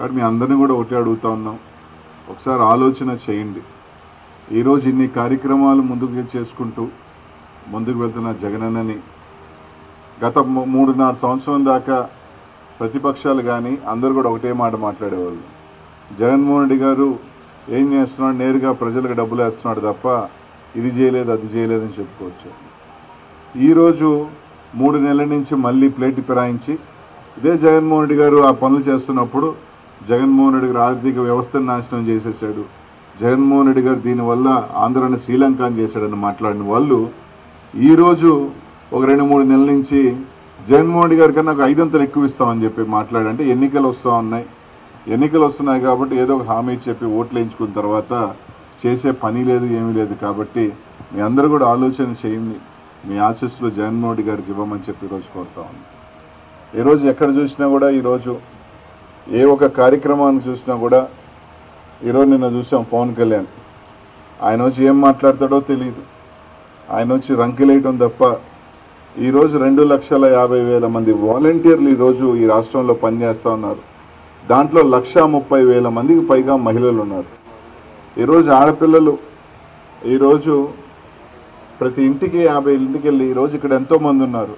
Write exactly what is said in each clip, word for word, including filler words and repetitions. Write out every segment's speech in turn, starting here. కాబట్టి మీ అందరిని కూడా ఒకటి అడుగుతా ఉన్నాం, ఒకసారి ఆలోచన చేయండి. ఈరోజు ఇన్ని కార్యక్రమాలు ముందుకు చేసుకుంటూ ముందుకు వెళ్తున్న జగనన్నని గత మూడున్నర సంవత్సరం దాకా ప్రతిపక్షాలు కానీ అందరూ కూడా ఒకటే మాట మాట్లాడేవాళ్ళు, జగన్మోహన్ రెడ్డి గారు ఏం చేస్తున్నాడు, నేరుగా ప్రజలకు డబ్బులు వేస్తున్నాడు తప్ప ఇది చేయలేదు అది చేయలేదని చెప్పుకోవచ్చు. ఈరోజు మూడు నెలల నుంచి మళ్ళీ ప్లేట్ పిరాయించి ఇదే జగన్మోహన్ రెడ్డి గారు ఆ పనులు చేస్తున్నప్పుడు జగన్మోహన్ రెడ్డి గారు ఆర్థిక వ్యవస్థను నాశనం చేసేసాడు, జగన్మోహన్ రెడ్డి గారు దీనివల్ల ఆంధ్రాని శ్రీలంక అని చేశాడని మాట్లాడిన వాళ్ళు ఈరోజు ఒక రెండు మూడు నెలల నుంచి జగన్మోహన్ రెడ్డి గారి కన్నా ఒక ఐదంతలు ఎక్కువ ఇస్తామని చెప్పి మాట్లాడంటే ఎన్నికలు వస్తూ ఉన్నాయి, ఎన్నికలు వస్తున్నాయి కాబట్టి ఏదో ఒక హామీ చెప్పి ఓట్లు వేయించుకున్న తర్వాత చేసే పని లేదు ఏమీ లేదు. కాబట్టి మీ అందరూ కూడా ఆలోచన చేయండి, మీ ఆశీస్సులు జగన్మోహన్ రెడ్డి గారికి ఇవ్వమని చెప్పి ఈరోజు కోరుతా ఉన్నాను. ఈరోజు ఎక్కడ చూసినా కూడా ఈరోజు ఏ ఒక కార్యక్రమాన్ని చూసినా కూడా ఈరోజు నిన్న చూసాం పవన్ కళ్యాణ్ ఆయన వచ్చి ఏం మాట్లాడతాడో తెలియదు, ఆయన వచ్చి రంకిలేయటం తప్ప. ఈరోజు రెండు లక్షల యాభై వేల మంది వాలంటీర్లు ఈరోజు ఈ రాష్ట్రంలో పనిచేస్తూ ఉన్నారు, దాంట్లో లక్ష ముప్పై వేల మందికి పైగా మహిళలు ఉన్నారు. ఈరోజు ఆడపిల్లలు ఈరోజు ప్రతి ఇంటికి యాభై ఇంటికి వెళ్ళి ఈరోజు ఇక్కడ ఎంతో మంది ఉన్నారు.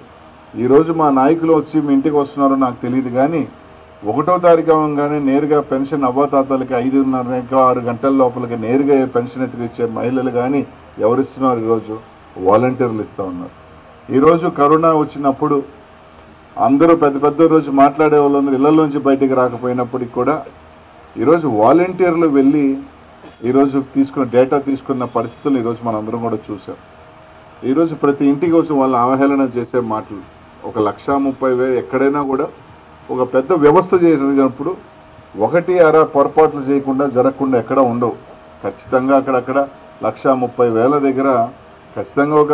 ఈరోజు మా నాయకులు వచ్చి మీ ఇంటికి వస్తున్నారో నాకు తెలియదు కానీ ఒకటో తారీఖు అవ్వగానే నేరుగా పెన్షన్ అవ్వాతాతలకి ఐదున్నర ఆరు గంటల లోపలికి నేరుగా పెన్షన్ ఎత్తికిచ్చే మహిళలు కానీ ఎవరిస్తున్నారు, ఈరోజు వాలంటీర్లు ఇస్తూ ఉన్నారు. ఈరోజు కరోనా వచ్చినప్పుడు అందరూ పెద్ద పెద్ద రోజు మాట్లాడే వాళ్ళందరూ ఇళ్లలోంచి బయటికి రాకపోయినప్పటికి కూడా ఈరోజు వాలంటీర్లు వెళ్ళి ఈరోజు తీసుకున్న డేటా తీసుకున్న పరిస్థితులు ఈరోజు మనందరం కూడా చూసాం. ఈరోజు ప్రతి ఇంటికి వచ్చి వాళ్ళని అవహేళన చేసే మాటలు, ఒక లక్ష ముప్పై వేలు ఎక్కడైనా కూడా ఒక పెద్ద వ్యవస్థ చేసినప్పుడు ఒకటి అర పొరపాట్లు చేయకుండా జరగకుండా ఎక్కడ ఉండవు. ఖచ్చితంగా అక్కడక్కడ లక్ష ముప్పై వేల దగ్గర ఖచ్చితంగా ఒక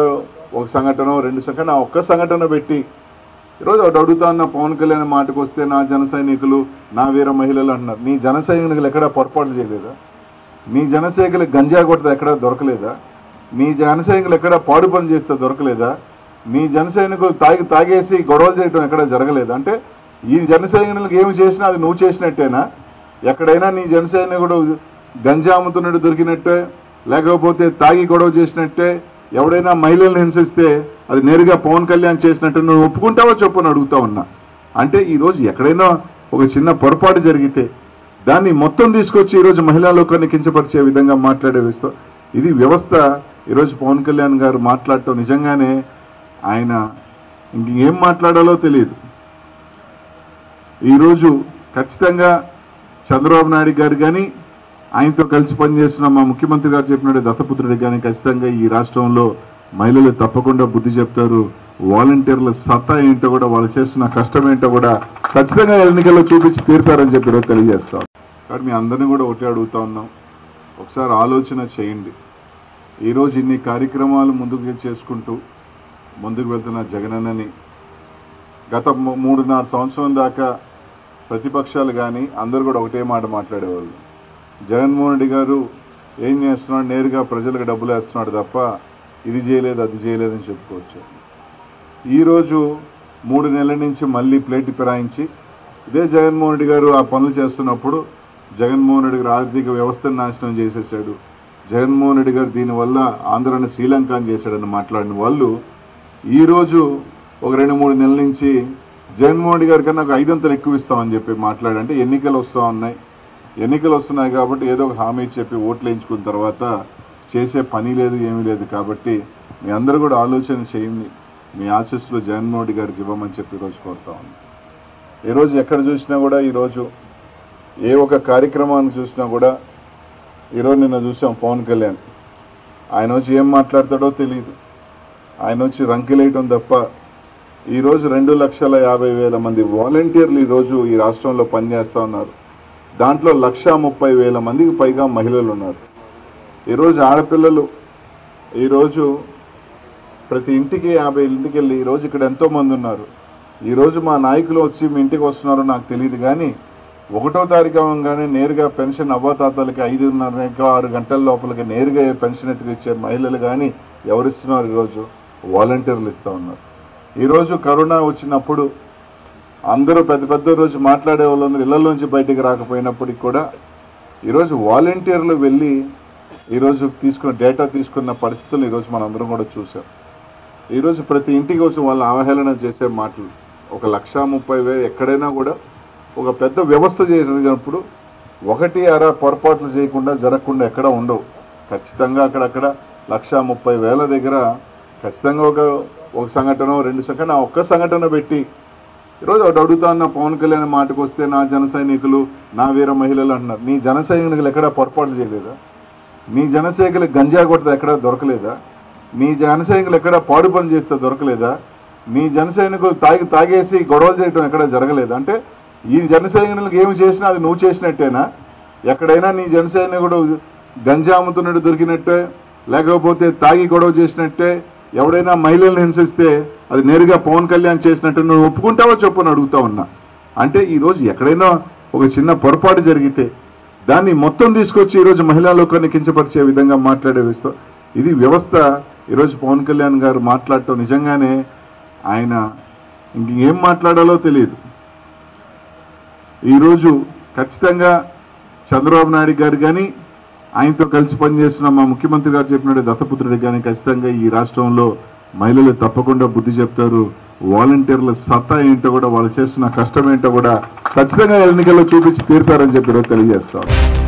ఒక సంఘటన రెండు సంఘటన ఒక్క సంఘటన పెట్టి ఈరోజు ఒకటి అడుగుతా ఉన్న పవన్ కళ్యాణ్ మాటకు వస్తే నా జన సైనికులు నా వీర మహిళలు అంటున్నారు. నీ జన సైనికులు ఎక్కడ పొరపాట్లు చేయలేదా? నీ జన సైనికులకు గంజా కొట్టదా ఎక్కడ దొరకలేదా? నీ జన సైనికులు ఎక్కడ పాడు పని చేస్తే దొరకలేదా? నీ జన సైనికులు తాగి తాగేసి గొడవలు చేయడం ఎక్కడ జరగలేదు? అంటే ఈ జన సైనికులకు ఏమి చేసినా అది నువ్వు చేసినట్టేనా? ఎక్కడైనా నీ జన సైనికుడు గంజా అమ్ముతున్నట్టు దొరికినట్టే, లేకపోతే తాగి గొడవ చేసినట్టే, ఎవడైనా మహిళలను హింసిస్తే అది నేరుగా పవన్ కళ్యాణ్ చేసినట్టు నువ్వు ఒప్పుకుంటావో చెప్పుని అడుగుతా ఉన్నా. అంటే ఈరోజు ఎక్కడైనా ఒక చిన్న పొరపాటు జరిగితే దాన్ని మొత్తం తీసుకొచ్చి ఈరోజు మహిళా లోకాన్ని కించపరిచే విధంగా మాట్లాడే వ్యవస్థ ఇది వ్యవస్థ. ఈరోజు పవన్ కళ్యాణ్ గారు మాట్లాడటం నిజంగానే ఆయన ఇంకేం మాట్లాడాలో తెలియదు. ఈరోజు ఖచ్చితంగా చంద్రబాబు నాయుడు గారు కానీ ఆయనతో కలిసి పనిచేస్తున్న మా ముఖ్యమంత్రి గారు చెప్పినట్టు దత్తపుత్రుడు కానీ ఖచ్చితంగా ఈ రాష్ట్రంలో మహిళలు తప్పకుండా బుద్ధి చెప్తారు. వాలంటీర్ల సత్తా ఏంటో కూడా వాళ్ళు చేస్తున్న కష్టం ఏంటో కూడా ఖచ్చితంగా ఎన్నికల్లో చూపించి తీరుతారని చెప్పి ఈరోజు తెలియజేస్తాం. కాబట్టి మీ అందరినీ కూడా ఒకటే అడుగుతా ఉన్నాం, ఒకసారి ఆలోచన చేయండి. ఈరోజు ఇన్ని కార్యక్రమాలు ముందుకు చేసుకుంటూ ముందుకు వెళ్తున్న జగనన్నని గత మూడున్నర సంవత్సరం దాకా ప్రతిపక్షాలు కానీ అందరూ కూడా ఒకటే మాట మాట్లాడేవాళ్ళు, జగన్మోహన్ రెడ్డి గారు ఏం చేస్తున్నాడు, నేరుగా ప్రజలకు డబ్బులు వేస్తున్నాడు తప్ప ఇది చేయలేదు అది చేయలేదని చెప్పుకోవచ్చు. ఈరోజు మూడు నెలల నుంచి మళ్ళీ ప్లేట్ పిరాయించి ఇదే జగన్మోహన్ రెడ్డి గారు ఆ పనులు చేస్తున్నప్పుడు జగన్మోహన్ రెడ్డి గారు ఆర్థిక వ్యవస్థను నాశనం చేసేసాడు, జగన్మోహన్ రెడ్డి గారు దీనివల్ల ఆంధ్రాని శ్రీలంక అని చేశాడని మాట్లాడిన వాళ్ళు ఈరోజు ఒక రెండు మూడు నెలల నుంచి జగన్మోహన్ రెడ్డి గారి కన్నా ఒక ఐదంతలు ఎక్కువ ఇస్తామని చెప్పి మాట్లాడంటే ఎన్నికలు వస్తూ ఉన్నాయి, ఎన్నికలు వస్తున్నాయి కాబట్టి ఏదో ఒక హామీ చెప్పి ఓట్లు వేయించుకున్న తర్వాత చేసే పని లేదు ఏమీ లేదు. కాబట్టి మీ అందరూ కూడా ఆలోచన చేయండి, మీ ఆశీస్సులు జగన్మోహన్ రెడ్డి గారికి ఇవ్వమని చెప్పి ఈరోజు కోరుతా ఉన్నాను. ఈరోజు ఎక్కడ చూసినా కూడా ఈరోజు ఏ ఒక కార్యక్రమాన్ని చూసినా కూడా ఈరోజు నిన్న చూసాం పవన్ కళ్యాణ్ ఆయన వచ్చి ఏం మాట్లాడతాడో తెలియదు, ఆయన వచ్చి రంకిలేయటం తప్ప. ఈరోజు రెండు లక్షల యాభై వేల మంది వాలంటీర్లు ఈరోజు ఈ రాష్ట్రంలో పనిచేస్తూ ఉన్నారు, దాంట్లో లక్ష ముప్పై వేల మందికి పైగా మహిళలు ఉన్నారు. ఈరోజు ఆడపిల్లలు ఈరోజు ప్రతి ఇంటికి యాభై ఇంటికి వెళ్ళి ఈరోజు ఇక్కడ ఎంతో మంది ఉన్నారు. ఈరోజు మా నాయకులు వచ్చి మీ ఇంటికి వస్తున్నారో నాకు తెలియదు కానీ ఒకటో తారీఖు అవ్వగానే నేరుగా పెన్షన్ అవ్వాతాతలకి ఐదున్నర ఆరు గంటల లోపలికి నేరుగా పెన్షన్ ఎత్తికిచ్చే మహిళలు కానీ ఎవరిస్తున్నారు, ఈరోజు వాలంటీర్లు ఇస్తూ ఉన్నారు. ఈరోజు కరోనా వచ్చినప్పుడు అందరూ పెద్ద పెద్ద రోజు మాట్లాడే వాళ్ళందరూ ఇళ్ళ నుంచి బయటికి రాకపోయినప్పటికీ కూడా ఈరోజు వాలంటీర్లు వెళ్ళి ఈరోజు తీసుకున్న డేటా తీసుకున్న పరిస్థితులు ఈరోజు మనందరం కూడా చూసాం. ఈరోజు ప్రతి ఇంటికి వచ్చి వాళ్ళని అవహేళన చేసే మాటలు ఒక లక్ష ముప్పై వేలు ఎక్కడైనా కూడా ఒక పెద్ద వ్యవస్థ చేసినప్పుడు ఒకటి అర పొరపాట్లు చేయకుండా జరగకుండా ఎక్కడ ఉండవు. ఖచ్చితంగా అక్కడక్కడ లక్ష ముప్పై వేల దగ్గర ఖచ్చితంగా ఒక ఒక సంఘటన రెండు సంఘటన ఒక్క సంఘటన పెట్టి ఈరోజు ఒకటి అడుగుతా ఉన్న పవన్ కళ్యాణ్ మాటకు వస్తే నా జన సైనికులు నా వీర మహిళలు అంటున్నారు. నీ జన సైనికులు ఎక్కడా పొరపాట్లు చేయలేదా? నీ జన సైనికులు గంజా కొట్టదా ఎక్కడా దొరకలేదా? నీ జన సైనికులు ఎక్కడా పాడు పని చేస్తే దొరకలేదా? నీ జన సైనికులు తాగి తాగేసి గొడవలు చేయడం ఎక్కడ జరగలేదు. అంటే ఈ జన సైనికులకు ఏమి చేసినా అది నువ్వు చేసినట్టేనా? ఎక్కడైనా నీ జన సైనికుడు గంజా అమ్ముతున్నట్టు దొరికినట్టే, లేకపోతే తాగి గొడవ చేసినట్టే, ఎవడైనా మహిళలను హింసిస్తే అది నేరుగా పవన్ కళ్యాణ్ చేసినట్టు నువ్వు ఒప్పుకుంటావో చెప్పుని అడుగుతా ఉన్నా. అంటే ఈరోజు ఎక్కడైనా ఒక చిన్న పొరపాటు జరిగితే దాన్ని మొత్తం తీసుకొచ్చి ఈరోజు మహిళా లోకాన్ని కించపరిచే విధంగా మాట్లాడే వ్యవస్థ ఇది వ్యవస్థ. ఈరోజు పవన్ కళ్యాణ్ గారు మాట్లాడటం నిజంగానే ఆయన ఇంకేం మాట్లాడాలో తెలియదు. ఈరోజు ఖచ్చితంగా చంద్రబాబు నాయుడు గారు కానీ ఆయనతో కలిసి పనిచేస్తున్న మా ముఖ్యమంత్రి గారు చెప్పినట్టు దత్తపుత్రుడికి కానీ ఖచ్చితంగా ఈ రాష్ట్రంలో మహిళలు తప్పకుండా బుద్ధి చెప్తారు. వాలంటీర్ల సత్తా ఏంటో కూడా వాళ్ళు చేస్తున్న కష్టం ఏంటో కూడా ఖచ్చితంగా ఎన్నికల్లో చూపించి తీరుతారని చెప్పి తెలియజేస్తారు.